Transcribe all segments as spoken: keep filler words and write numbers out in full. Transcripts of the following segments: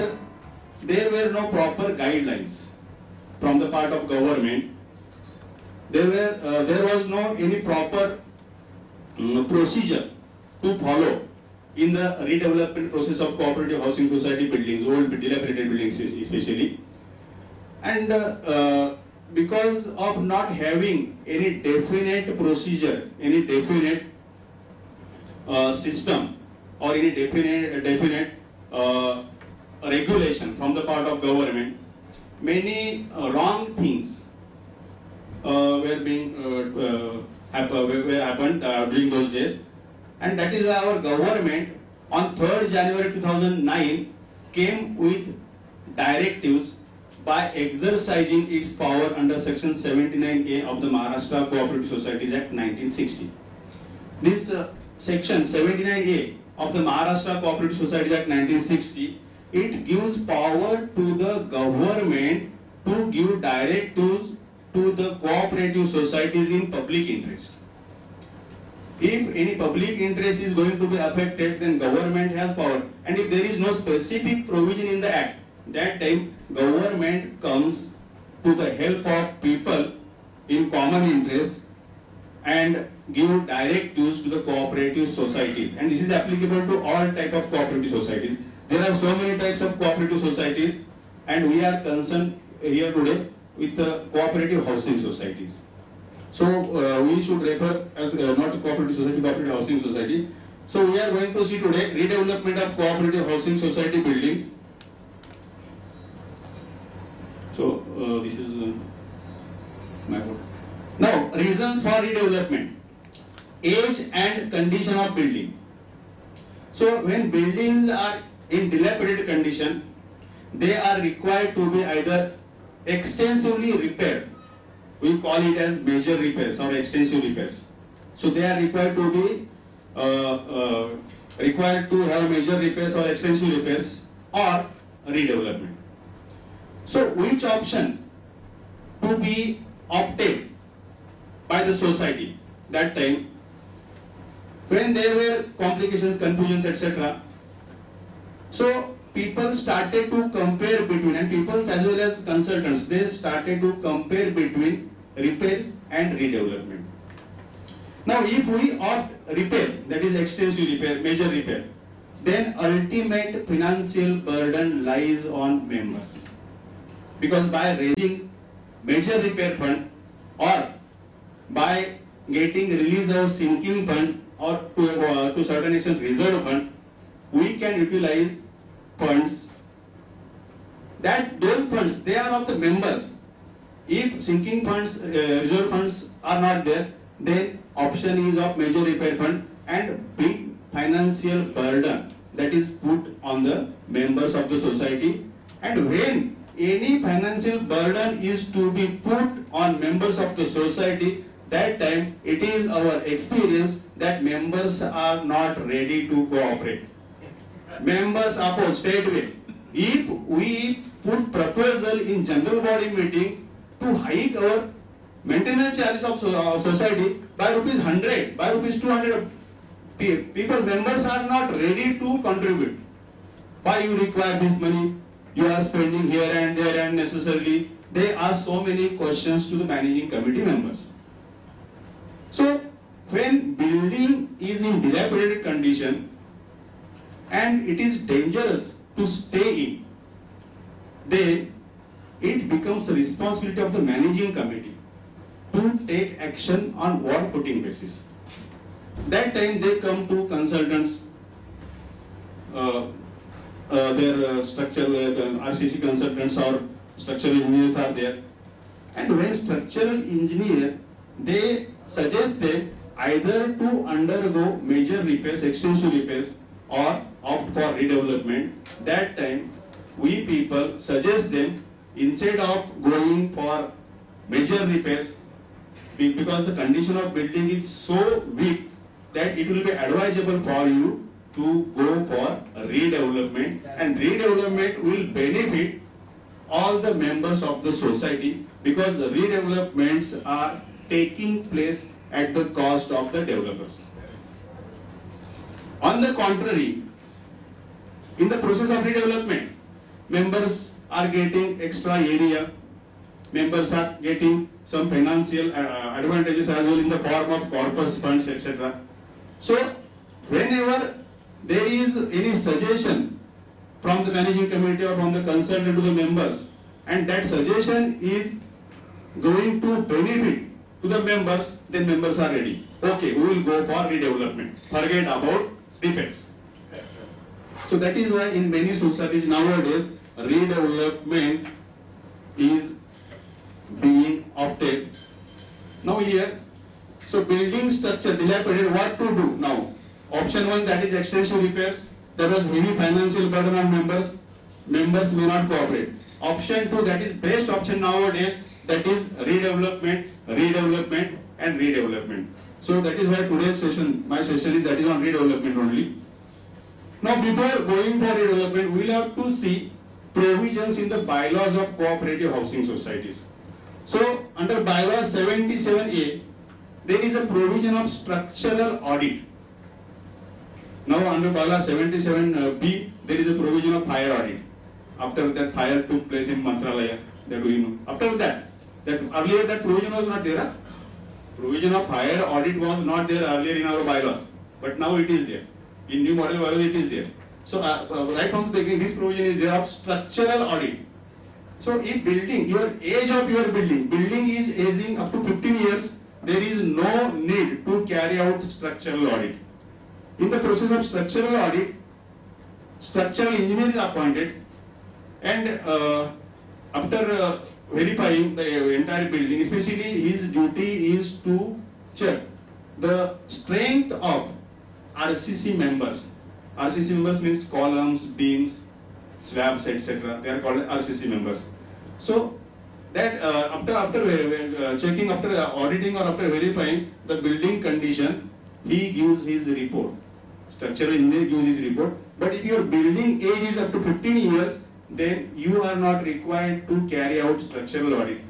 there were no proper guidelines from the part of government. There were uh, there was no any proper um, procedure to follow in the redevelopment process of cooperative housing society buildings, old dilapidated buildings especially, and uh, uh, because of not having any definite procedure, any definite uh, system, or any definite definite uh, regulation from the part of government, many uh, wrong things uh, were being uh, uh, happen, were happened uh, during those days. And that is why our government on third January two thousand nine came with directives by exercising its power under section seventy-nine A of the Maharashtra Cooperative Societies Act nineteen sixty. This uh, section seventy-nine A of the Maharashtra Cooperative Societies Act nineteen sixty, it gives power to the government to give directives to the cooperative societies in public interest. If any public interest is going to be affected, then government has power. And if there is no specific provision in the act, that time government comes to the help of people in common interest and give directives to the cooperative societies. And this is applicable to all type of cooperative societies. There are so many types of cooperative societies, and we are concerned here today with the cooperative housing societies. So uh, we should refer as uh, not cooperative society, cooperative housing society. So we are going to see today redevelopment of cooperative housing society buildings. So uh, this is uh, my fault. Now, reasons for redevelopment: age and condition of building. So when buildings are in dilapidated condition, they are required to be either extensively repaired. We call it as major repairs or extensive repairs. So they are required to be uh, uh, required to have major repairs or extensive repairs or redevelopment. So which option to be opted by the society that time, when there were complications, confusions, et cetera. So people started to compare between, and people as well as consultants, they started to compare between repair and redevelopment. Now, if we opt repair, that is extensive repair, major repair, then ultimate financial burden lies on members. Because by raising major repair fund or by getting release of sinking fund or to, uh, to certain extent reserve fund, we can utilize funds. That those funds, they are of the members. If sinking funds, uh, reserve funds are not there, then option is of major repair fund, and big financial burden that is put on the members of the society. And when any financial burden is to be put on members of the society, that time it is our experience that members are not ready to cooperate. Members oppose straightway. If we put proposal in general body meeting to hike our maintenance charges of society by rupees hundred, by rupees two hundred, people members are not ready to contribute. Why you require this money? You are spending here and there and necessarily. They ask so many questions to the managing committee members. So when building is in dilapidated condition, and it is dangerous to stay in, then it becomes the responsibility of the managing committee to take action on what footing basis. That time they come to consultants, uh, uh, their uh, structure, uh, R C C consultants or structural engineers are there. And when structural engineer, they suggest them either to undergo major repairs, extensive repairs, or opt for redevelopment. That time we people suggest them, instead of going for major repairs, because the condition of building is so weak that it will be advisable for you to go for redevelopment, and redevelopment will benefit all the members of the society, because the redevelopments are taking place at the cost of the developers. On the contrary, in the process of redevelopment, members are getting extra area, members are getting some financial uh, advantages as well in the form of corpus funds, et cetera. So, whenever there is any suggestion from the managing committee or from the consultant to the members, and that suggestion is going to benefit to the members, then members are ready. Okay, we will go for redevelopment. Forget about defects. So that is why in many societies nowadays, redevelopment is being opted. Now here, so building structure dilapidated, what to do now? Option one, that is extension repairs. There was heavy financial burden on members. Members may not cooperate. Option two, that is best option nowadays, that is redevelopment, redevelopment and redevelopment. So that is why today's session, my session is that is on redevelopment only. Now before going for redevelopment, we will have to see provisions in the bylaws of cooperative housing societies. So under bylaws seventy-seven A, there is a provision of structural audit. Now under bylaw seventy-seven B, there is a provision of fire audit. After that fire took place in Mantralaya, that we know. After that, that earlier that provision was not there. Huh? Provision of fire audit was not there earlier in our bylaws, but now it is there. In new model bylaws it is there. So uh, uh, right from the beginning this provision is there of structural audit. So if building, your age of your building, building is aging up to fifteen years, there is no need to carry out structural audit. In the process of structural audit, structural engineer is appointed and uh, after uh, verifying the entire building, especially his duty is to check the strength of R C C members. R C C members means columns, beams, slabs, et cetera. They are called R C C members. So that uh, after after uh, checking, after auditing or after verifying the building condition, he gives his report. Structural engineer gives his report. But if your building age is up to fifteen years, then you are not required to carry out structural audit.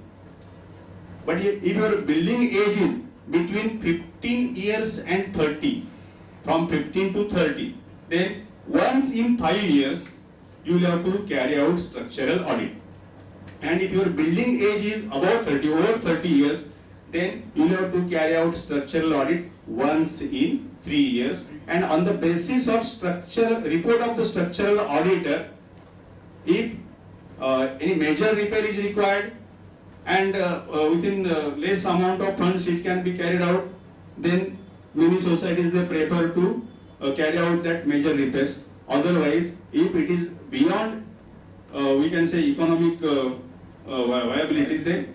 But if your building age is between fifteen years and thirty, from fifteen to thirty, then once in five years, you will have to carry out structural audit. And if your building age is above thirty, over thirty years, then you will have to carry out structural audit once in three years. And on the basis of structural report of the structural auditor, if uh, any major repair is required and uh, uh, within uh, less amount of funds it can be carried out, then many societies they prefer to uh, carry out that major repairs. Otherwise, if it is beyond, uh, we can say economic uh, uh, viability, then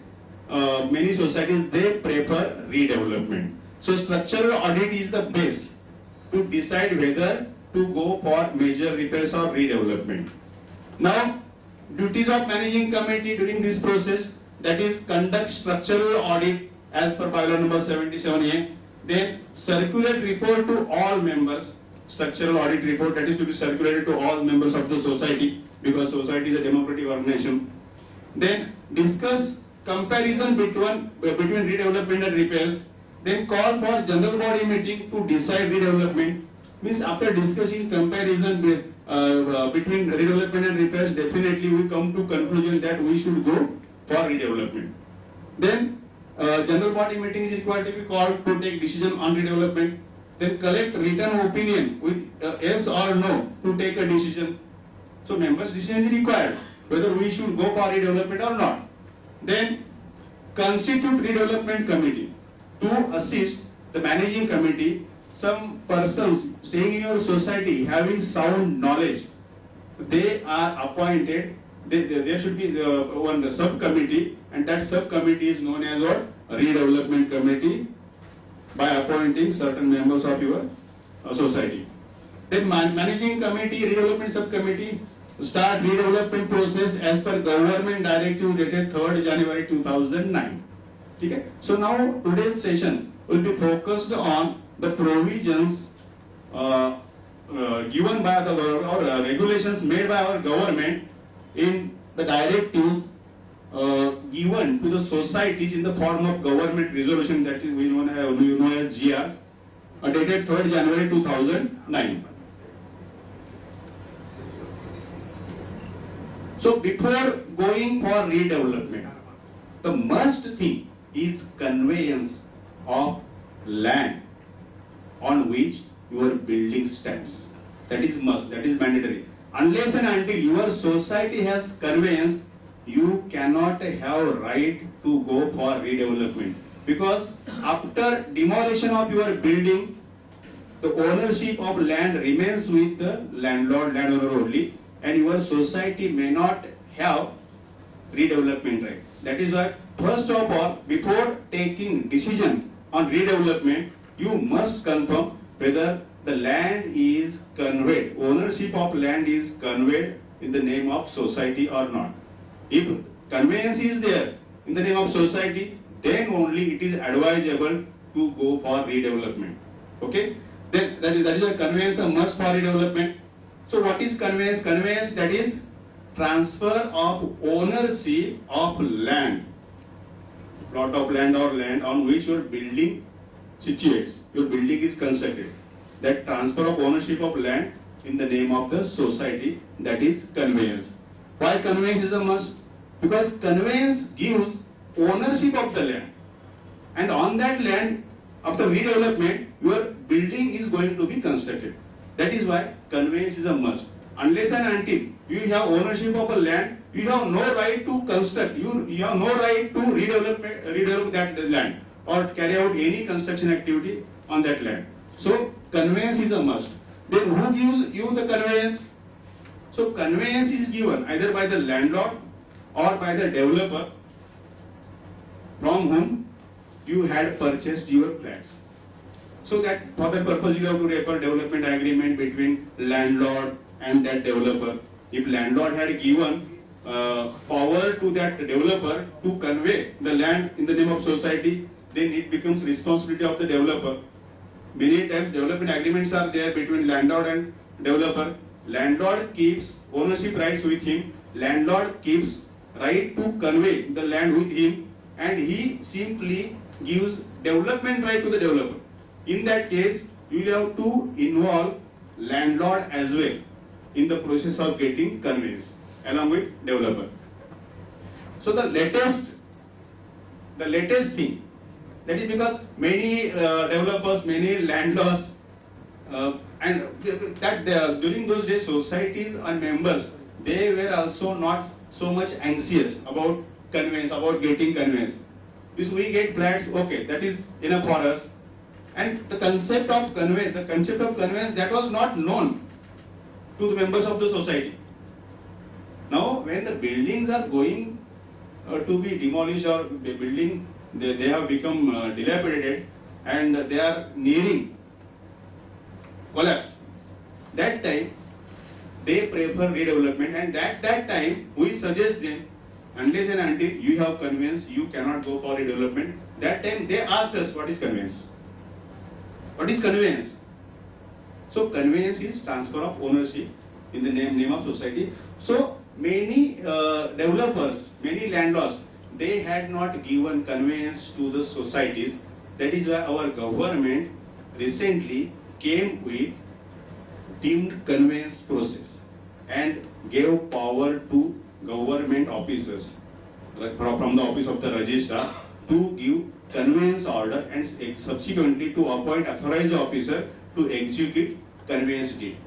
uh, many societies they prefer redevelopment. So structural audit is the base to decide whether to go for major repairs or redevelopment. Now, duties of managing committee during this process, that is conduct structural audit as per bylaw number seventy-seven A, then circulate report to all members, structural audit report that is to be circulated to all members of the society because society is a democratic organization. Then discuss comparison between, between redevelopment and repairs, then call for general body meeting to decide redevelopment. Means after discussing comparison with Uh, uh, between redevelopment and repairs, definitely we come to conclusion that we should go for redevelopment. Then uh, general body meeting is required to be called to take decision on redevelopment. Then collect written opinion with uh, yes or no to take a decision. So members' decision is required whether we should go for redevelopment or not. Then constitute redevelopment committee to assist the managing committee. Some persons staying in your society having sound knowledge, they are appointed. They, they, there should be the, one the subcommittee, and that subcommittee is known as what redevelopment committee by appointing certain members of your uh, society. Then man, managing committee, redevelopment subcommittee start redevelopment process as per government directive dated third January two thousand nine. Okay? So now today's session will be focused on the provisions uh, uh, given by the or uh, regulations made by our government in the directives uh, given to the societies in the form of government resolution that we know as, we know as G R, uh, dated third January two thousand nine. So before going for redevelopment, the must thing is conveyance of land on which your building stands. That is must, that is mandatory. Unless and until your society has conveyance, you cannot have right to go for redevelopment. Because after demolition of your building, the ownership of land remains with the landlord, landowner only, and your society may not have redevelopment right. That is why, first of all, before taking decision on redevelopment, you must confirm whether the land is conveyed, ownership of land is conveyed in the name of society or not. If conveyance is there in the name of society, then only it is advisable to go for redevelopment. Okay? Then that is, that is a conveyance a must for redevelopment. So what is conveyance? Conveyance, that is transfer of ownership of land, plot of land or land on which your building situates, your building is constructed. That transfer of ownership of land in the name of the society, that is conveyance. Why conveyance is a must? Because conveyance gives ownership of the land, and on that land, after redevelopment, your building is going to be constructed. That is why conveyance is a must. Unless and until you have ownership of a land, you have no right to construct, you, you have no right to redevelop, redevelop that land or carry out any construction activity on that land. So conveyance is a must. Then who gives you the conveyance? So conveyance is given either by the landlord or by the developer from whom you had purchased your flats. So that for that purpose you have to refer development agreement between landlord and that developer. If landlord had given uh, power to that developer to convey the land in the name of society, then it becomes responsibility of the developer. Many times development agreements are there between landlord and developer. Landlord keeps ownership rights with him. Landlord keeps right to convey the land with him, and he simply gives development right to the developer. In that case, you will have to involve landlord as well in the process of getting conveyance along with developer. So the latest, the latest thing, that is because many uh, developers, many landlords, uh, and that uh, during those days societies and members, they were also not so much anxious about conveyance, about getting conveyance. If we get flats, okay, that is enough for us. And the concept of conveyance, the concept of conveyance that was not known to the members of the society. Now, when the buildings are going uh, to be demolished or the building, they, they have become uh, dilapidated and they are nearing collapse. That time, they prefer redevelopment, and at that time, we suggest them, unless and until you have conveyance, you cannot go for redevelopment. That time, they asked us, what is conveyance? What is conveyance? So conveyance is transfer of ownership in the name, name of society. So many uh, developers, many landlords, they had not given conveyance to the societies. That is why our government recently came with deemed conveyance process and gave power to government officers from the office of the registrar to give conveyance order and subsequently to appoint authorized officer to execute conveyance deed.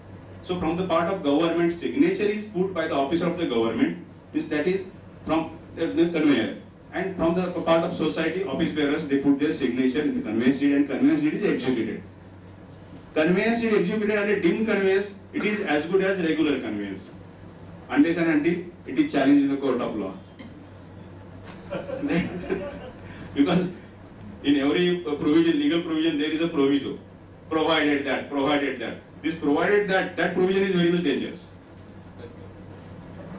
So from the part of government, signature is put by the officer of the government, which that is from the conveyor, and from the part of society, office bearers, they put their signature in the conveyance deed, and conveyance deed is executed. Conveyance deed executed under deemed conveyance, it is as good as regular conveyance, unless and until it is challenged in the court of law. Because in every provision, legal provision, there is a proviso. Provided that, provided that. This provided that, that provision is very much dangerous.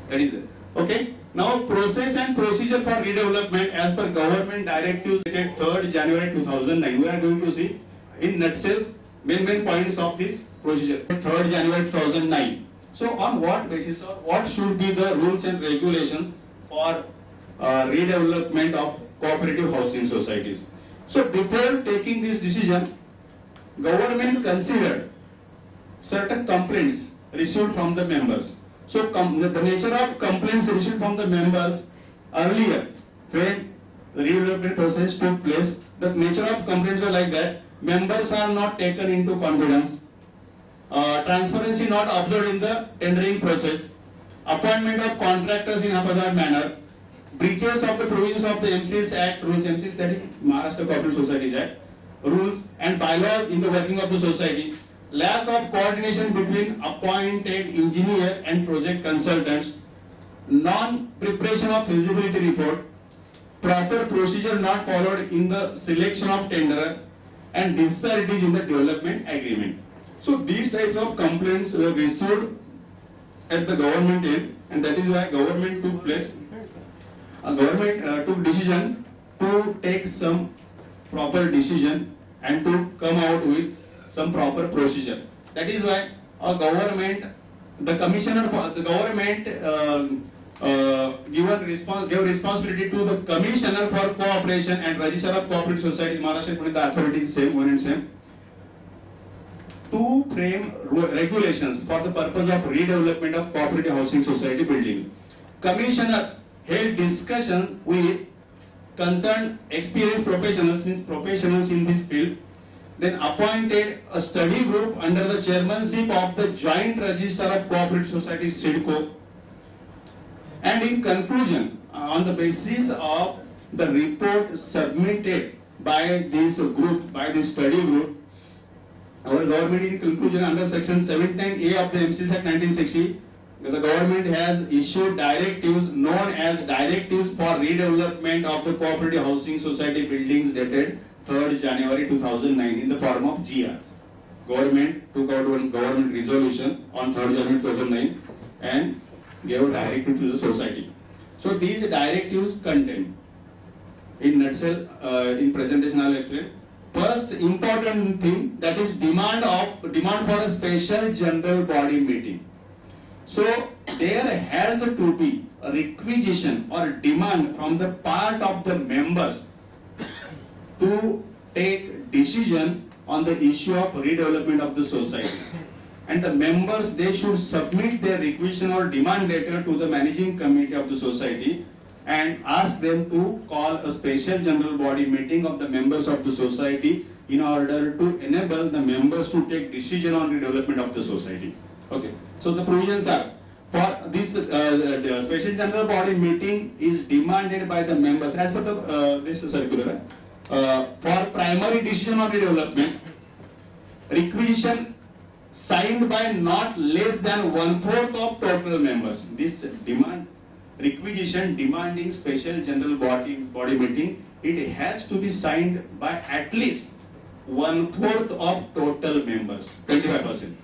That is it. Okay? Now, process and procedure for redevelopment as per government directives dated third January two thousand nine. We are going to see in nutshell main main points of this procedure. third January two thousand nine. So, on what basis or what should be the rules and regulations for uh, redevelopment of cooperative housing societies? So before taking this decision, government considered certain complaints received from the members. So com the nature of complaints received from the members earlier when redevelopment process took place, the nature of complaints were like that. Members are not taken into confidence. Uh, transparency not observed in the tendering process. Appointment of contractors in haphazard manner. Breaches of the provisions of the M C S Act rules, M C S that is Maharashtra Cooperative Societies Act rules and bylaws in the working of the society. Lack of coordination between appointed engineer and project consultants. Non-preparation of feasibility report. Proper procedure not followed in the selection of tenderer, and disparities in the development agreement. So these types of complaints were received at the government end, and that is why government took place. A government uh, took decision to take some proper decision and to come out with some proper procedure. That is why a government, the commissioner, for the government uh, uh, given response, gave responsibility to the commissioner for cooperation and registrar of cooperative societies, Maharashtra Pune, the authority is same, one and same, to frame regulations for the purpose of redevelopment of cooperative housing society building. Commissioner held discussion with concerned experienced professionals, means professionals in this field, then appointed a study group under the chairmanship of the Joint Registrar of Cooperative Societies, SIDCO. And in conclusion, on the basis of the report submitted by this group, by this study group, our government in conclusion under section seventy-nine A of the M C S Act nineteen sixty, the government has issued directives known as directives for redevelopment of the cooperative housing society buildings dated third January two thousand nine in the form of G R. Government took out one government resolution on third January two thousand nine and gave a directive to the society. So these directives contain, in nutshell, uh, in presentation I will explain. First important thing, that is demand of demand for a special general body meeting. So there has to be a requisition or demand from the part of the members to take decision on the issue of redevelopment of the society. And the members, they should submit their requisition or demand letter to the managing committee of the society and ask them to call a special general body meeting of the members of the society in order to enable the members to take decision on redevelopment of the society. Okay, so the provisions are for this uh, special general body meeting is demanded by the members as per the, uh, this circular. Uh, for primary decision on redevelopment, requisition signed by not less than one fourth of total members. This demand, requisition demanding special general body body meeting, it has to be signed by at least one fourth of total members, twenty-five percent.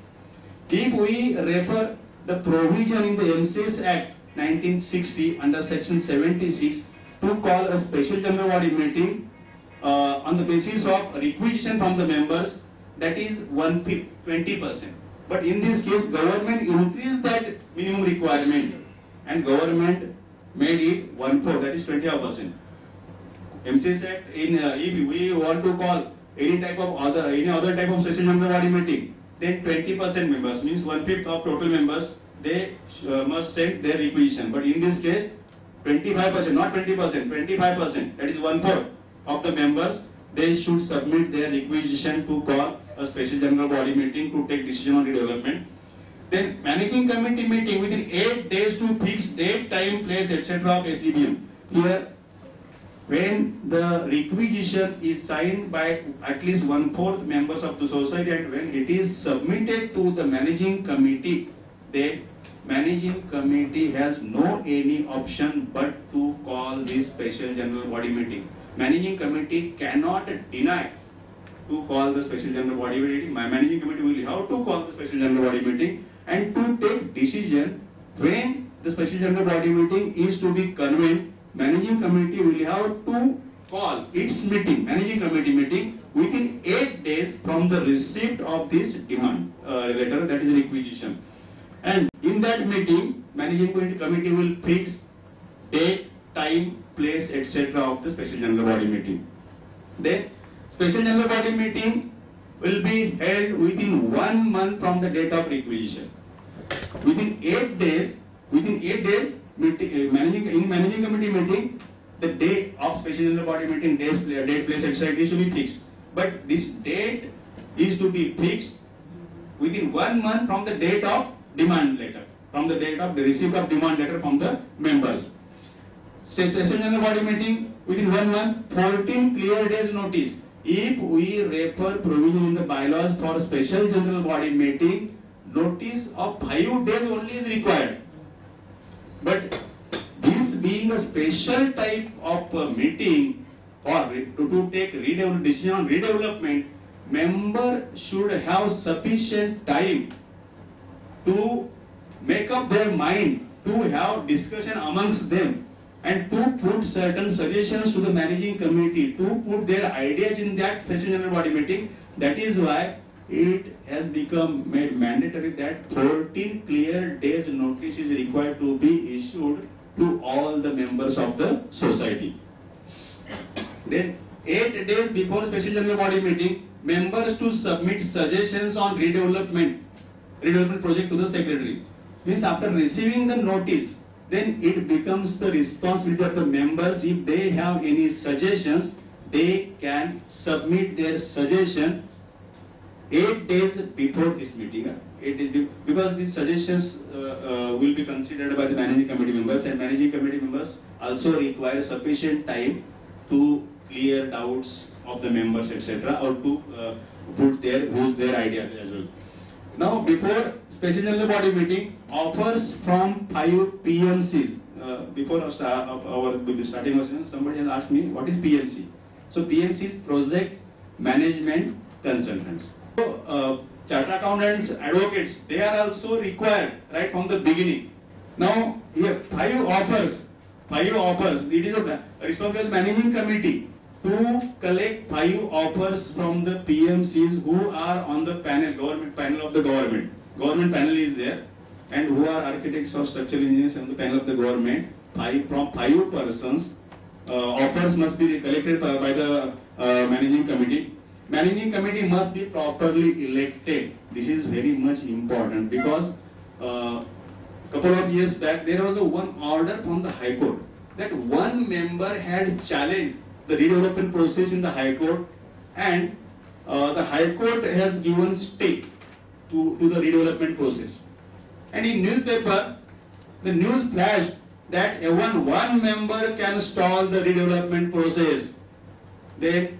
If we refer the provision in the M C S Act nineteen sixty under section seventy-six to call a special general body meeting, Uh, on the basis of requisition from the members, that is one fifth, twenty percent. But in this case, government increased that minimum requirement and government made it one fourth, that is twenty percent. M C S Act, in, uh, if we want to call any type of other, any other type of special general body meeting, then twenty percent members, means one fifth of total members, they uh, must send their requisition. But in this case, twenty-five percent, not twenty percent, twenty-five percent, that is one fourth. Of the members, they should submit their requisition to call a special general body meeting to take decision on redevelopment. Then managing committee meeting within eight days to fix date, time, place, et cetera of S C B M. Here, when the requisition is signed by at least one fourth members of the society and when it is submitted to the managing committee, the managing committee has no any option but to call this special general body meeting. Managing committee cannot deny to call the special general body meeting. My managing committee will have to call the special general body meeting and to take decision when the special general body meeting is to be convened. Managing committee will have to call its meeting, managing committee meeting, within eight days from the receipt of this demand uh, letter, that is requisition. And in that meeting, managing committee will fix date, time, place, et cetera of the special general body meeting. Then special general body meeting will be held within one month from the date of requisition. Within eight days, within eight days, managing in managing committee meeting, the date of special general body meeting, days, date, place, et cetera, should be fixed. But this date is to be fixed within one month from the date of demand letter, from the date of the receipt of demand letter from the members. Special general body meeting within one month, fourteen clear days notice. If we refer provision in the bylaws for special general body meeting, notice of five days only is required. But this being a special type of uh, meeting or to, to take redevelop, decision on redevelopment, member should have sufficient time to make up their mind, to have discussion amongst them, and to put certain suggestions to the managing committee, to put their ideas in that special general body meeting. That is why it has become made mandatory that fourteen clear days notice is required to be issued to all the members of the society. Then eight days before special general body meeting, members to submit suggestions on redevelopment, redevelopment project to the secretary. Means after receiving the notice, then it becomes the responsibility of the members. If they have any suggestions, they can submit their suggestion eight days before this meeting. Eight days before, because these suggestions uh, uh, will be considered by the managing committee members, and managing committee members also require sufficient time to clear doubts of the members, et cetera, or to uh, put their boost their ideas as well. Now, before special general body meeting, offers from five P M Cs. Uh, before our, start, our starting our session, somebody has asked me what is P M C. So P M C is Project Management Consultants. So, uh, chartered accountants, advocates, they are also required right from the beginning. Now here five offers, five offers. It is a responsibility of managing committee to collect five offers from the P M Cs who are on the panel, government panel of the government. Government panel is there, and who are architects or structural engineers on the panel of the government. Five from five persons, uh, offers must be collected by, by the uh, managing committee. Managing committee must be properly elected. This is very much important because a uh, couple of years back there was a one order from the High Court that one member had challenged the redevelopment process in the High Court, and uh, the High Court has given stay to, to the redevelopment process. And in newspaper, the news flashed that even one member can stall the redevelopment process. Then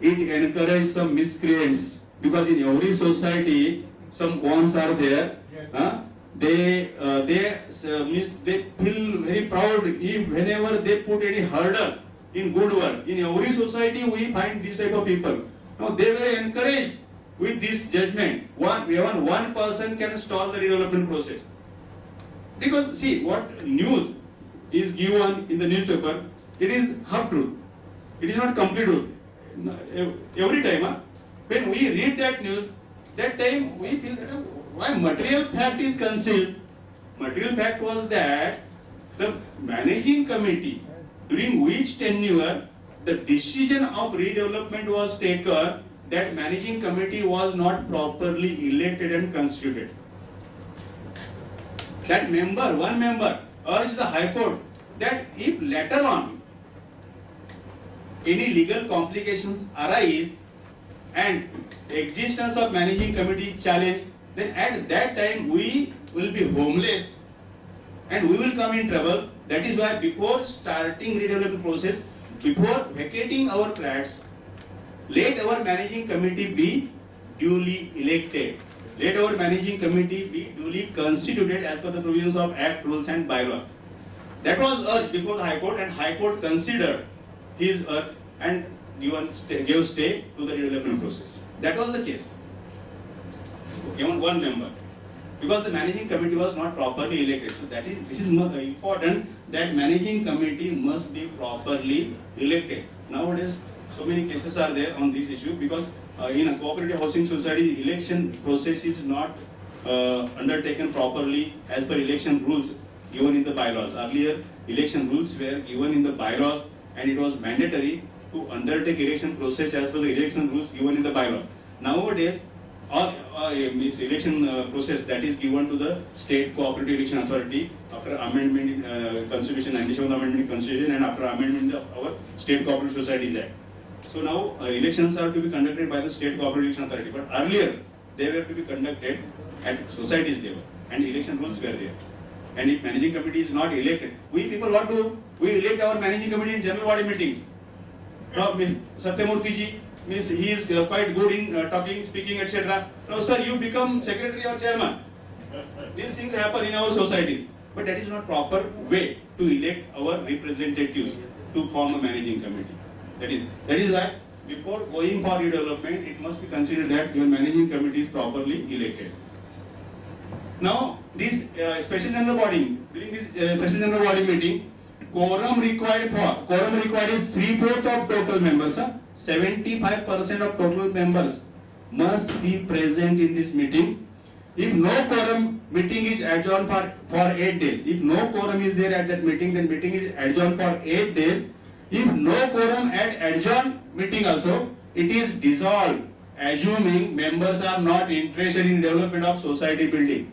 it encouraged some miscreants, because in every society some ones are there. Yes. Huh? They uh, they uh, miss, they feel very proud if whenever they put any hurdle in good work. In every society we find this type of people. Now they were encouraged with this judgment. One, even one person can stall the redevelopment process. Because see, what news is given in the newspaper, it is half truth. It is not complete truth. Every time, huh? When we read that news, that time we feel that uh, why material fact is concealed. Material fact was that the managing committee, during which tenure the decision of redevelopment was taken, that managing committee was not properly elected and constituted. That member, one member, urged the High Court that if later on any legal complications arise and existence of managing committee challenge, then at that time we will be homeless and we will come in trouble. That is why before starting redevelopment process, before vacating our flats, let our managing committee be duly elected. Let our managing committee be duly constituted as per the provisions of Act, rules and bylaws. That was urged before the High Court, and High Court considered his earth and given stay, gave stay to the redevelopment process. That was the case. Given one member, because the managing committee was not properly elected. So that is, this is important, that managing committee must be properly elected. Nowadays, so many cases are there on this issue, because uh, in a cooperative housing society, election process is not uh, undertaken properly as per election rules given in the bylaws. Earlier, election rules were given in the bylaws, and it was mandatory to undertake election process as per the election rules given in the bylaw. Nowadays, or uh, election uh, process that is given to the state cooperative election authority after amendment in uh, constitution, ninety-seventh amendment in constitution, and after amendment in the, our state cooperative societies act. So now uh, elections are to be conducted by the state cooperative election authority, but earlier they were to be conducted at societies level, and election rules were there. And if managing committee is not elected, we people what do? We elect our managing committee in general body meetings. Now, Satyamurthy ji, means he is quite good in uh, talking, speaking, et cetera. Now, sir, you become secretary or chairman. These things happen in our societies, but that is not proper way to elect our representatives to form a managing committee. That is, that is why before going for redevelopment, it must be considered that your managing committee is properly elected. Now, this uh, special general body, during this uh, special general body meeting, quorum required for quorum required is three fourth of total members. Huh? seventy-five percent of total members must be present in this meeting. If no quorum, meeting is adjourned for for eight days. If no quorum is there at that meeting, then meeting is adjourned for eight days. If no quorum at adjourned meeting also, it is dissolved, assuming members are not interested in development of society building,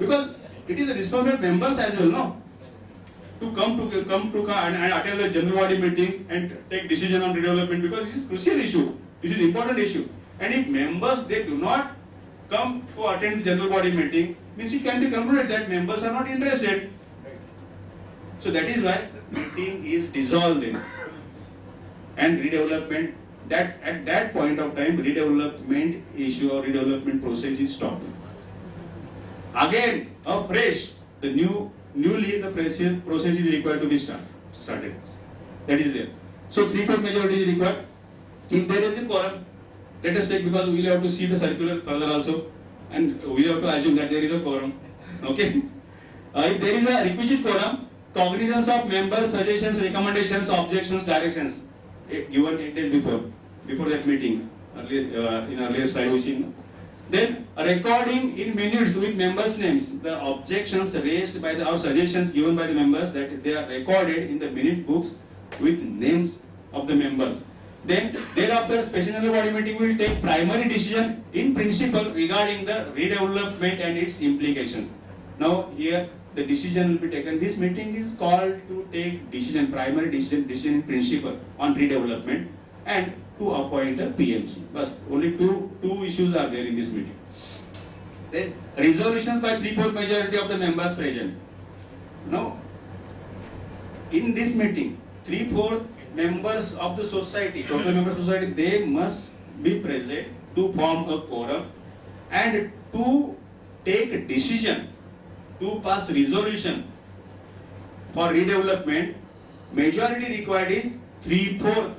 because it is a responsibility of members as well, no? To come to come to and, and attend the general body meeting and take decision on redevelopment, because this is crucial issue, this is important issue. And if members they do not come to attend the general body meeting, means it can be concluded that members are not interested. So that is why meeting is dissolved in, and redevelopment that at that point of time redevelopment issue or redevelopment process is stopped. Again, afresh the new. Newly, the process is required to be start, started. That is there. So, three-fourth majority is required. If there is a quorum, let us take, because we will have to see the circular further also, and we will have to assume that there is a quorum. Okay. Uh, if there is a requisite quorum, cognizance of members' suggestions, recommendations, objections, directions given eight days before, before that meeting. Earlier, uh, in earlier slide we seen. Then recording in minutes with members' names, the objections raised by the or suggestions given by the members, that they are recorded in the minute books with names of the members. Then thereafter, special general body meeting will take primary decision in principle regarding the redevelopment and its implications. Now here the decision will be taken. This meeting is called to take decision, primary decision, decision in principle on redevelopment, and to appoint the P M C. But only two two issues are there in this meeting. Then resolutions by three-fourth majority of the members present. Now, in this meeting, three-fourth members of the society, total members of society, they must be present to form a quorum and to take a decision to pass resolution for redevelopment. Majority required is three-fourth.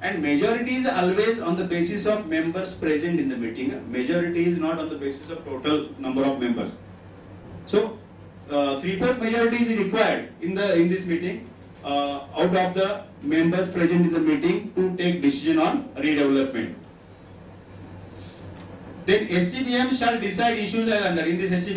And majority is always on the basis of members present in the meeting. Majority is not on the basis of total number of members. So, uh, three-fourth majority is required in the in this meeting uh, out of the members present in the meeting to take decision on redevelopment. Then S C B M shall decide issues under in this S C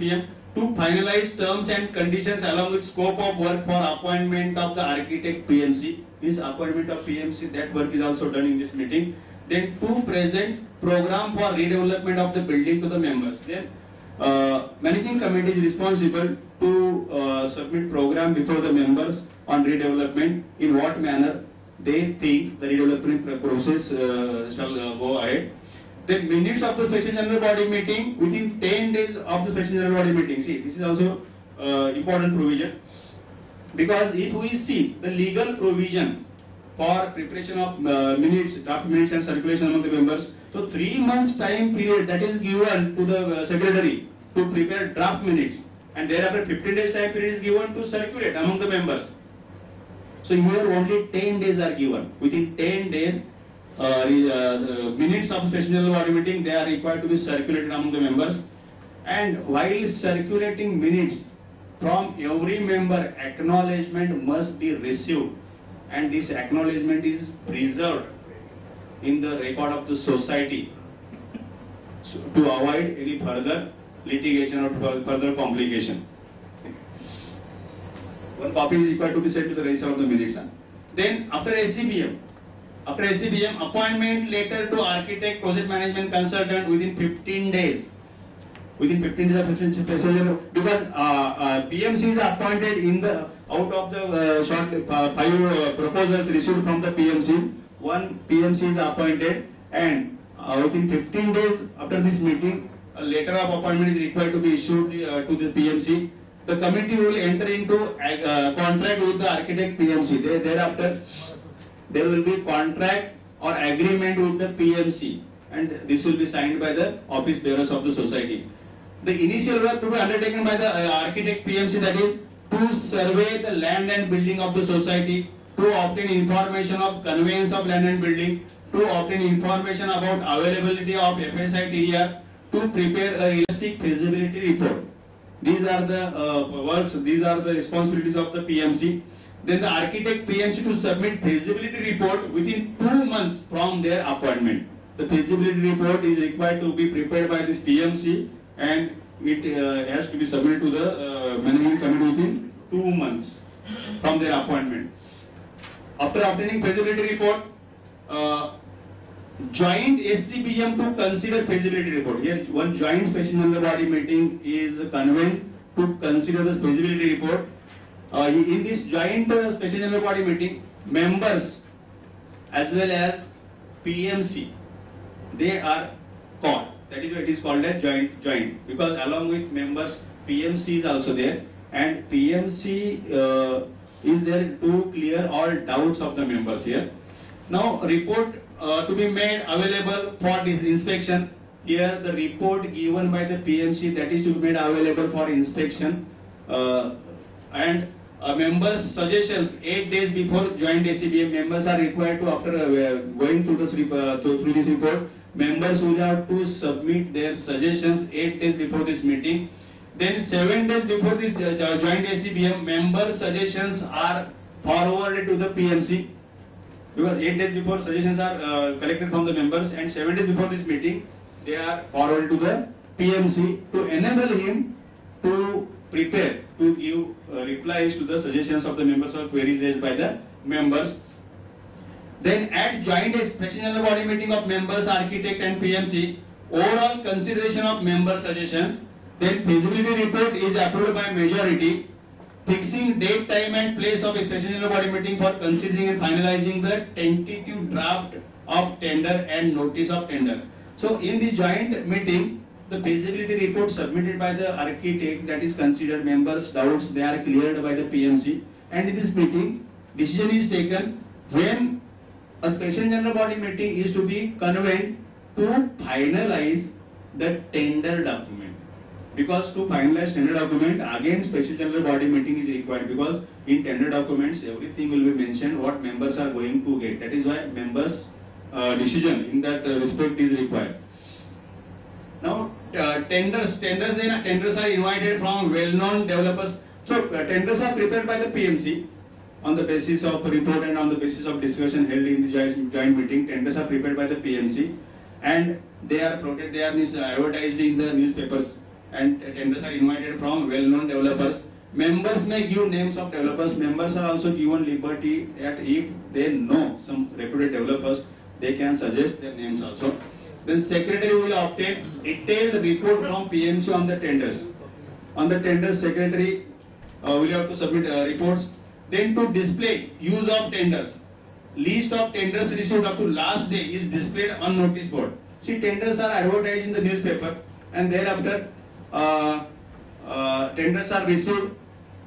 B M to finalize terms and conditions along with scope of work for appointment of the architect P M C. This appointment of P M C, that work is also done in this meeting. Then to present program for redevelopment of the building to the members. Then uh, managing committee is responsible to uh, submit program before the members on redevelopment, in what manner they think the redevelopment process uh, shall uh, go ahead. Then minutes of the special general body meeting within ten days of the special general body meeting. See, this is also uh, important provision. Because if we see the legal provision for preparation of uh, minutes, draft minutes and circulation among the members, so three months time period that is given to the uh, secretary to prepare draft minutes, and thereafter fifteen days time period is given to circulate among the members. So here only ten days are given. Within ten days, uh, uh, minutes of special general body meeting, they are required to be circulated among the members, and while circulating minutes, from every member acknowledgement must be received, and this acknowledgement is preserved in the record of the society, so to avoid any further litigation or further complication. One copy is required to be sent to the register of the minutes. Then after S C B M, Accuracy D M appointment letter to architect project management consultant within fifteen days. Within fifteen days of fifteen because uh, uh, P M C is appointed in the out of the uh, short uh, five uh, proposals received from the P M Cs. One P M C is appointed and uh, within fifteen days after this meeting, a letter of appointment is required to be issued uh, to the P M C. The committee will enter into uh, contract with the architect P M C. There, thereafter, there will be contract or agreement with the P M C, and this will be signed by the office bearers of the society. The initial work to be undertaken by the uh, architect P M C, that is to survey the land and building of the society, to obtain information of conveyance of land and building, to obtain information about availability of F S I T D R, to prepare a realistic feasibility report. These are the uh, works, these are the responsibilities of the P M C. Then the architect P M C to submit feasibility report within two months from their appointment. The feasibility report is required to be prepared by this P M C and it uh, has to be submitted to the uh, management committee within two months from their appointment. After obtaining feasibility report, uh, joint S C B M to consider feasibility report. Here one joint special member body meeting is convened to consider the feasibility report. Uh, in this joint uh, special general body meeting, members as well as P M C, they are called. That is why it is called as joint joint because along with members, P M C is also there, and P M C uh, is there to clear all doubts of the members here. Now report uh, to be made available for this inspection. Here the report given by the P M C that is to be made available for inspection. Uh, and uh, members' suggestions eight days before joint S C B M, members are required to, after uh, going through this, uh, through this report, members will have to submit their suggestions eight days before this meeting. Then seven days before this uh, joint S C B M, members' suggestions are forwarded to the P M C. Because eight days before suggestions are uh, collected from the members, and seven days before this meeting, they are forwarded to the P M C to enable him to prepare, to give uh, replies to the suggestions of the members or queries raised by the members. Then at joint special general body meeting of members, architect and P M C, overall consideration of member suggestions, then feasibility report is approved by majority, fixing date, time and place of special general body meeting for considering and finalizing the tentative draft of tender and notice of tender. So in the joint meeting, the feasibility report submitted by the architect that is considered, members' doubts, they are cleared by the P M C, and in this meeting decision is taken when a special general body meeting is to be convened to finalize the tender document, because to finalize tender document again special general body meeting is required, because in tender documents everything will be mentioned what members are going to get. That is why members' uh, decision in that uh, respect is required. Now Uh, tenders, tenders, then tenders are invited from well-known developers. So uh, tenders are prepared by the P M C on the basis of report and on the basis of discussion held in the joint, joint meeting. Tenders are prepared by the P M C, and they are promoted, they are advertised in the newspapers. And uh, tenders are invited from well-known developers. Members may give names of developers. Members are also given liberty that if they know some reputed developers, they can suggest their names also. Then secretary will obtain detailed report from P M C on the tenders. On the tenders, secretary uh, will have to submit uh, reports. Then to display use of tenders, list of tenders received up to last day is displayed on notice board. See, tenders are advertised in the newspaper, and thereafter uh, uh, tenders are received.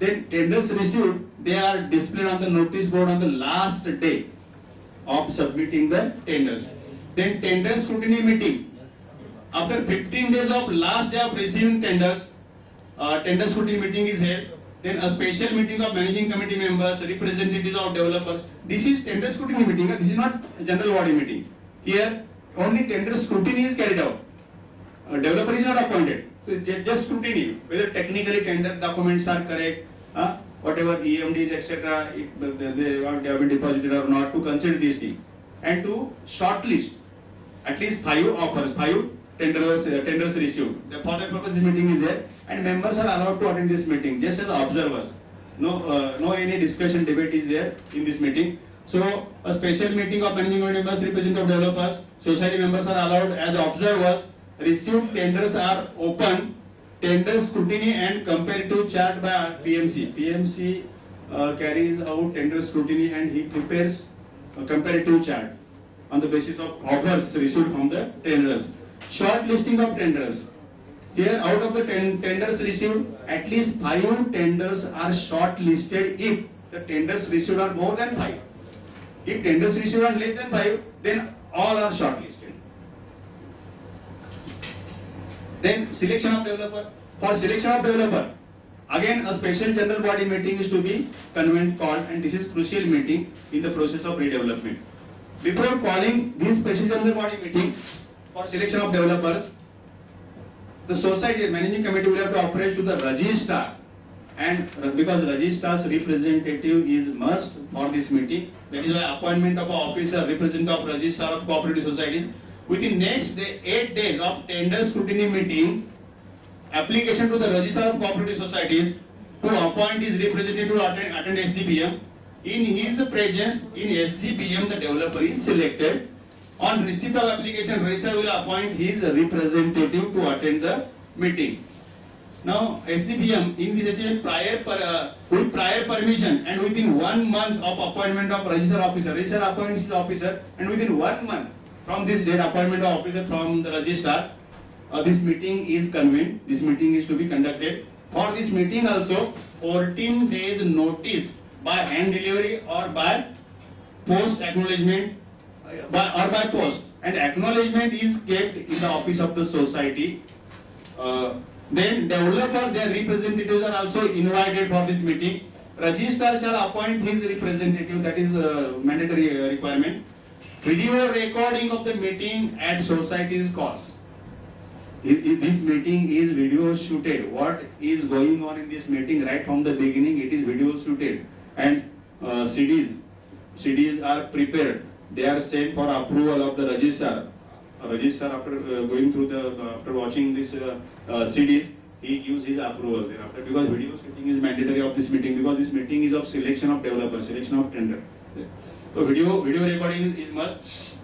Then tenders received, they are displayed on the notice board on the last day of submitting the tenders. Then tender scrutiny meeting. After fifteen days of last day of receiving tenders, uh, tender scrutiny meeting is held. Then a special meeting of managing committee members, representatives of developers. This is tender scrutiny meeting. This is not general body meeting. Here only tender scrutiny is carried out. Uh, developer is not appointed. So just, just scrutiny, whether technically tender documents are correct, uh, whatever E M Ds et cetera, if they, they have been deposited or not, to consider these things and to shortlist at least five offers, five tenders, uh, tenders received. The, for that purpose, this meeting is there, and members are allowed to attend this meeting just as observers. No, uh, no any discussion, debate is there in this meeting. So a special meeting of managing board members, representative of developers, society members are allowed as observers. Received tenders are open. Tender scrutiny and comparative chart by P M C. P M C uh, carries out tender scrutiny and he prepares a comparative chart on the basis of offers received from the tenders. Short listing of tenders. Here, out of the ten tenders received, at least five tenders are short listed if the tenders received are more than five. If tenders received are less than five, then all are shortlisted. Then selection of developer. For selection of developer, again a special general body meeting is to be convened, called, and this is crucial meeting in the process of redevelopment. Before calling this special general body meeting for selection of developers, the society managing committee will have to approach to the registrar. And because registrar's representative is must for this meeting, that is why appointment of an officer representative of registrar of cooperative societies. Within next day, eight days of tender scrutiny meeting, application to the registrar of cooperative societies to appoint his representative to attend, attend S G P M. In his presence in S G P M, the developer is selected. On receipt of application, registrar will appoint his representative to attend the meeting. Now, S G P M in this session prior per, uh, with prior permission and within one month of appointment of register officer, register appoints the officer, and within one month from this date appointment of officer from the registrar, uh, this meeting is convened. This meeting is to be conducted. For this meeting also, fourteen days notice by hand delivery or by post acknowledgement uh, by, or by post, and acknowledgement is kept in the office of the society. Uh, Then developer, their representatives are also invited for this meeting. Registrar shall appoint his representative, that is a mandatory requirement. Video recording of the meeting at society's cost. This meeting is video shooted. What is going on in this meeting right from the beginning, it is video shooted. And uh, C Ds, C Ds are prepared. They are sent for approval of the registrar. Registrar, after uh, going through the uh, after watching this uh, uh, C Ds, he gives his approval thereafter, because video setting is mandatory of this meeting, because this meeting is of selection of developer, selection of tender. Yeah. So video video recording is must.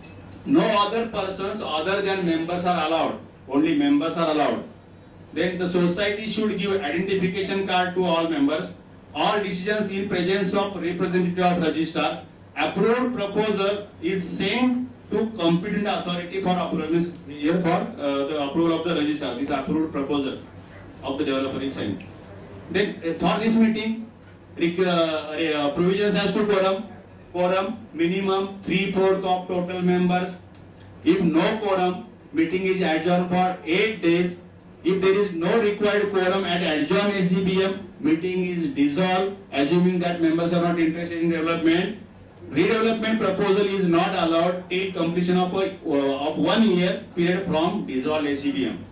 No other persons other than members are allowed. Only members are allowed. Then the society should give identification card to all members. All decisions in presence of representative of registrar. Approved proposal is sent to competent authority for approval here for uh, the approval of the registrar. This approved proposal of the developer is sent. Then uh, for this meeting, uh, uh, provisions as to quorum. Quorum minimum three fourth of total members. If no quorum, meeting is adjourned for eight days. If there is no required quorum at adjourned S G P M, meeting is dissolved, assuming that members are not interested in development. Redevelopment proposal is not allowed till completion of a, uh, of one year period from dissolved S G P M.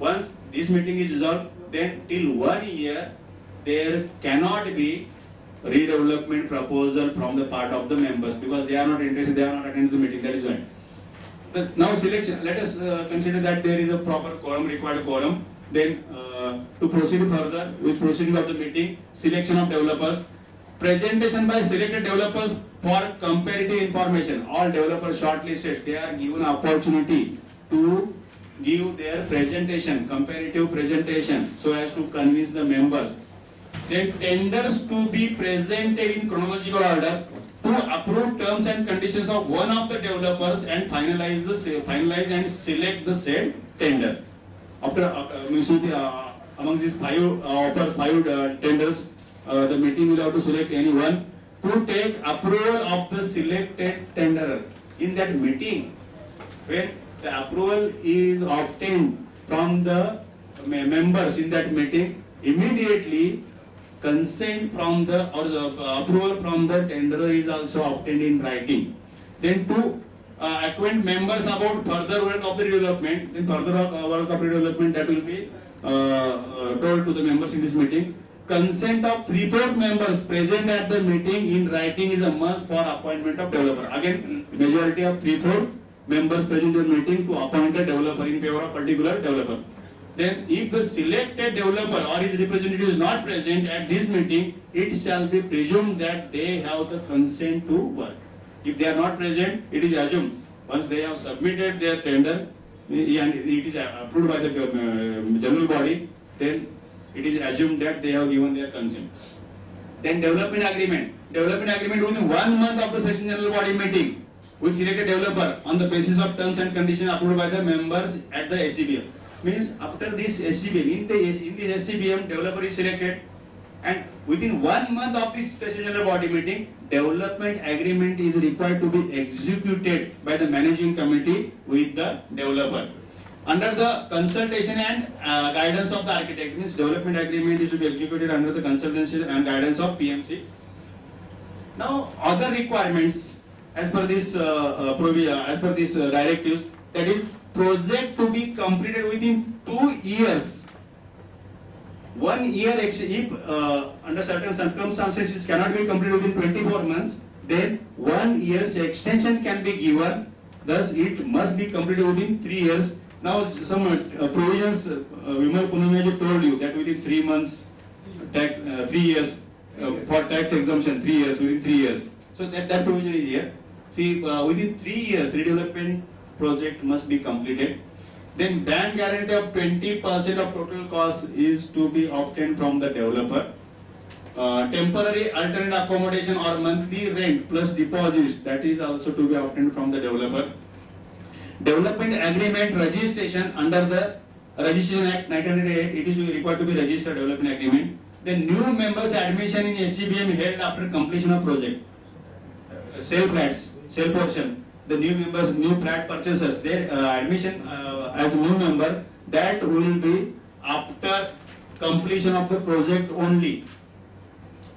Once this meeting is dissolved, then till one year there cannot be redevelopment proposal from the part of the members, because they are not interested, they are not attending the meeting. That is why. The, now selection. Let us uh, consider that there is a proper quorum, required quorum. Then uh, to proceed further with proceeding of the meeting, selection of developers. Presentation by selected developers for comparative information. All developers shortlisted, they are given opportunity to give their presentation, comparative presentation, so as to convince the members. Then tenders to be presented in chronological order to approve terms and conditions of one of the developers and finalize the finalize and select the said tender. After uh, means the, uh, among these five uh, offers, five uh, tenders. Uh, the meeting will have to select anyone to take approval of the selected tenderer. In that meeting, when the approval is obtained from the members in that meeting, immediately consent from the or the approval from the tenderer is also obtained in writing. Then to uh, acquaint members about further work of the development, then further work of redevelopment that will be uh, uh, told to the members in this meeting. Consent of three-fourth members present at the meeting in writing is a must for appointment of developer. Again, majority of three-fourth members present in the meeting to appoint a developer in favor of particular developer. then if the selected developer or his representative is not present at this meeting, it shall be presumed that they have the consent to work. If they are not present, it is assumed. Once they have submitted their tender and it is approved by the general body, then it is assumed that they have given their consent. Then development agreement. Development agreement within one month of the session general body meeting with selected developer on the basis of terms and conditions approved by the members at the S C B M. Means after this S C B M, in the in this S C B M, developer is selected, and within one month of this special general body meeting, development agreement is required to be executed by the managing committee with the developer. Under the consultation and uh, guidance of the architect, means development agreement is to be executed under the consultation and guidance of P M C. Now, other requirements as per this uh, uh, provia, as per this uh, directives, that is, project to be completed within two years. One year, if uh, under certain circumstances it cannot be completed within twenty-four months, then one year's extension can be given. Thus, it must be completed within three years. Now, some uh, provisions, uh, Vimal Punumeji told you that within three months, tax, uh, three years uh, for tax exemption, three years within three years. So that that provision is here. See, uh, within three years, redevelopment project must be completed. Then bank guarantee of twenty percent of total cost is to be obtained from the developer. Uh, temporary alternate accommodation or monthly rent plus deposits, that is also to be obtained from the developer. Development agreement registration under the Registration Act nineteen oh eight, it is required to be registered development agreement. Then new members admission in S C B M held after completion of project. Uh, sale flats, sale portion. The new members, new flat purchases, their uh, admission uh, as new member, that will be after completion of the project only,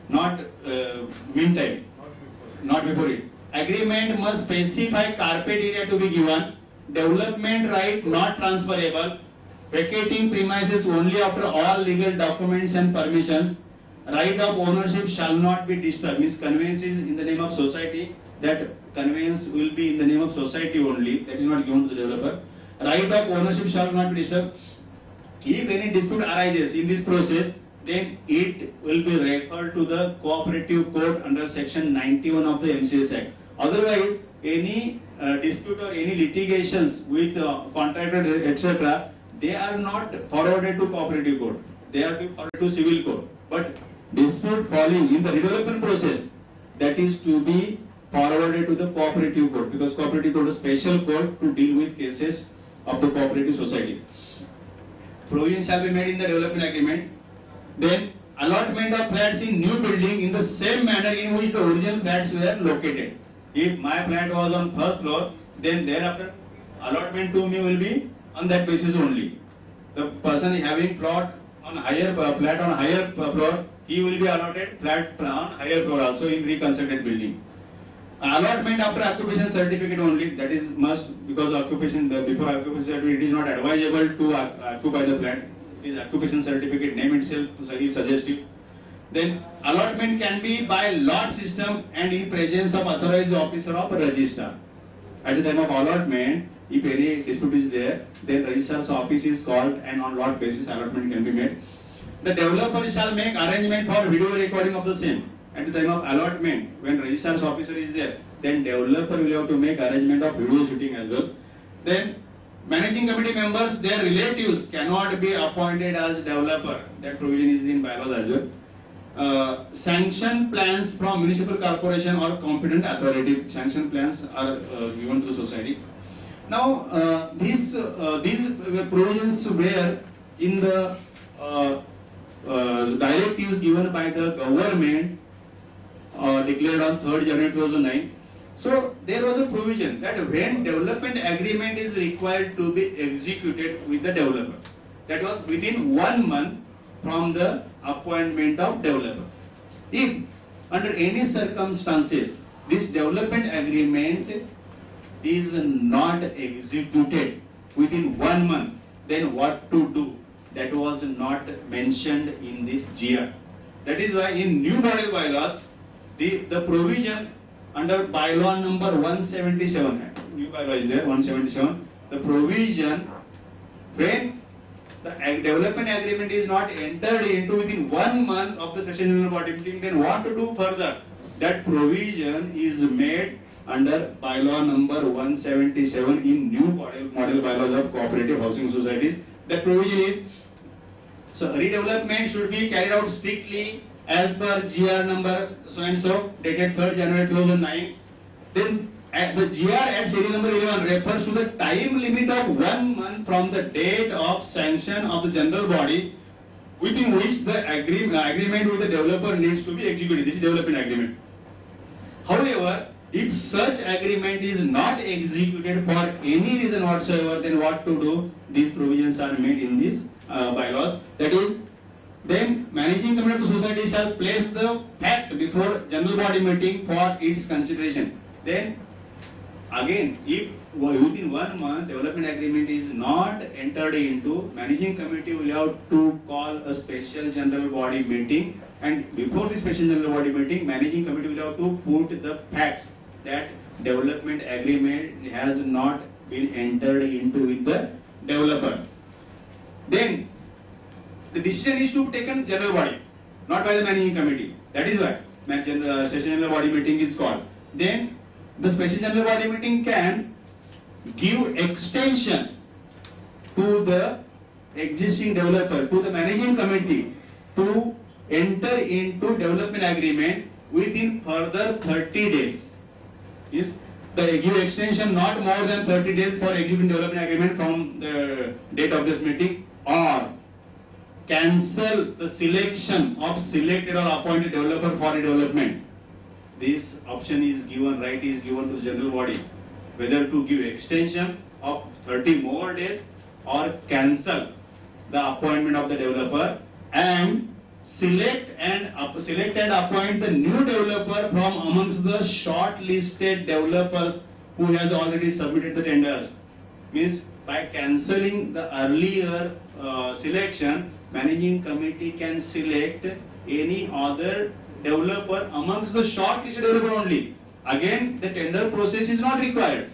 not uh, meantime, not before it. Agreement must specify carpet area to be given, development right not transferable, vacating premises only after all legal documents and permissions, right of ownership shall not be disturbed, means conveyance is in the name of society, that conveyance will be in the name of society only, that is not given to the developer. Right of ownership shall not be disturbed. If any dispute arises in this process, then it will be referred to the cooperative court under section ninety-one of the M C S Act. Otherwise, any uh, dispute or any litigations with uh, contractors, et cetera, they are not forwarded to cooperative court. They are to forwarded to civil court. But dispute falling in the redevelopment process, that is to be forwarded to the cooperative court, because cooperative court is a special court to deal with cases of the cooperative society. Provision shall be made in the development agreement. Then allotment of flats in new building in the same manner in which the original flats were located. If my flat was on first floor, then thereafter allotment to me will be on that basis only. The person having plot on higher uh, flat on higher floor, he will be allotted flat on higher floor also in reconstructed building. Allotment after occupation certificate only, that is must, because occupation before occupation certificate it is not advisable to occupy the flat. Is occupation certificate name itself is suggestive. Then allotment can be by lot system and in presence of authorized officer of registrar. At the time of allotment, if any dispute is there, then registrar's office is called and on lot basis allotment can be made. The developer shall make arrangement for video recording of the same. At the time of allotment, when registrar's officer is there, then developer will have to make arrangement of video shooting as well. Then managing committee members, their relatives cannot be appointed as developer. That provision is in bylaws as well. Uh, sanction plans from municipal corporation or competent authority. Sanction plans are uh, given to the society. Now, uh, these uh, these provisions were in the uh, uh, directives given by the government. Uh, declared on third January two thousand nine. So there was a provision that when development agreement is required to be executed with the developer, that was within one month from the appointment of developer. If under any circumstances this development agreement is not executed within one month, then what to do? That was not mentioned in this G R. That is why in new model bylaws, The, the provision under bylaw number one seventy-seven, new bylaw is there, one seventy-seven, the provision when the development agreement is not entered into within one month of the session body meeting, then what to do further? That provision is made under bylaw number one seventy-seven in new model, model bylaws of cooperative housing societies. That provision is, so redevelopment should be carried out strictly as per G R number so and so dated third January two thousand nine. Then at the G R at serial number eleven refers to the time limit of one month from the date of sanction of the general body, within which the agreement agreement with the developer needs to be executed. This is development agreement. However, if such agreement is not executed for any reason whatsoever, then what to do? These provisions are made in this uh, bylaws. That is, then managing committee of the society shall place the fact before general body meeting for its consideration. Then again, if within one month development agreement is not entered into, managing committee will have to call a special general body meeting, and before this special general body meeting, managing committee will have to put the facts that development agreement has not been entered into with the developer. Then the decision is to be taken general body, not by the managing committee. That is why general special general body meeting is called. Then the special general body meeting can give extension to the existing developer, to the managing committee, to enter into development agreement within further thirty days. Is the give extension not more than thirty days for executing development agreement from the date of this meeting, or cancel the selection of selected or appointed developer for redevelopment. This option is given, right is given to general body, whether to give extension of thirty more days or cancel the appointment of the developer and select and up, select and appoint the new developer from amongst the shortlisted developers who has already submitted the tenders. Means by cancelling the earlier uh, selection, managing committee can select any other developer amongst the shortlisted developer only. Again, the tender process is not required.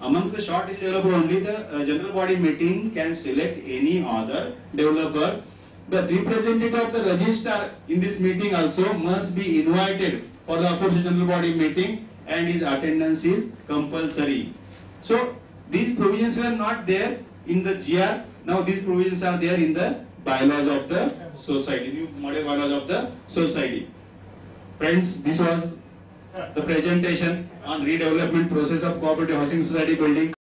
Amongst the shortlisted developer only, the uh, general body meeting can select any other developer. The representative of the registrar in this meeting also must be invited for the appropriate general body meeting, and his attendance is compulsory. So these provisions were not there in the G R. Now these provisions are there in the bylaws of the society, new model bylaws of the society. Friends, this was the presentation on redevelopment process of cooperative housing society building.